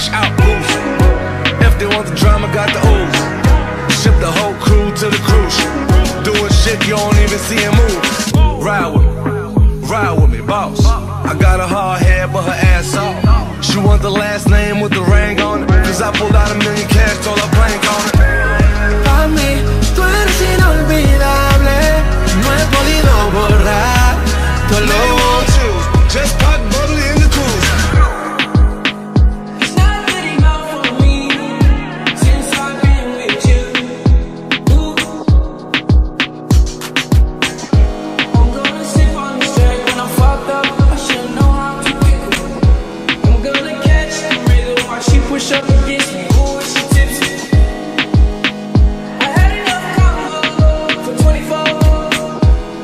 fresh out boost. If they want the drama, got the ooze. Ship the whole crew to the cruise. Doing shit you don't even see him move. Ride with me, boss. I got a hard head, but her ass off. She want the last name with the ring on it. Cause I pulled out $1 million cash, told her blank on it. Pa' mí, tú eres inolvidable. No he podido borrar todo lo. Just pop bubble in the cooler. It's not anymore for me since I've been with you. Ooh. I'm gonna sip on the straight when I'm fucked up. I should know how to pick up. I'm gonna catch the rhythm while she push up against me. Ooh, she tips me. I had enough combo for 24.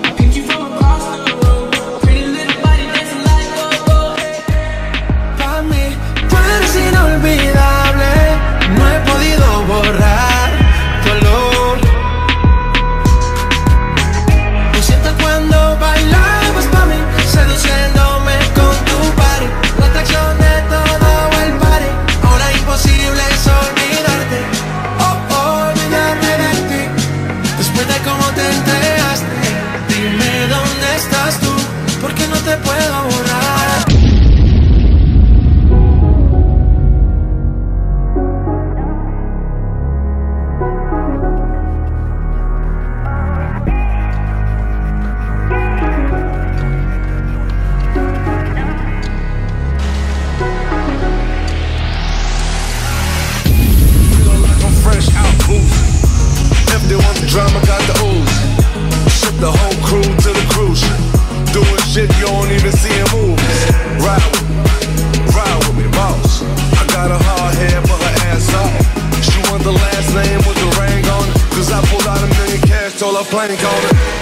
I picked you from across the road. Drama got the ooze. Ship the whole crew to the cruise. Doing shit you don't even see him move. Ride with me, boss. I got a hard head, but her ass off. She want the last name with the ring on it. Cause I pulled out $1 million cash, told her plank on it.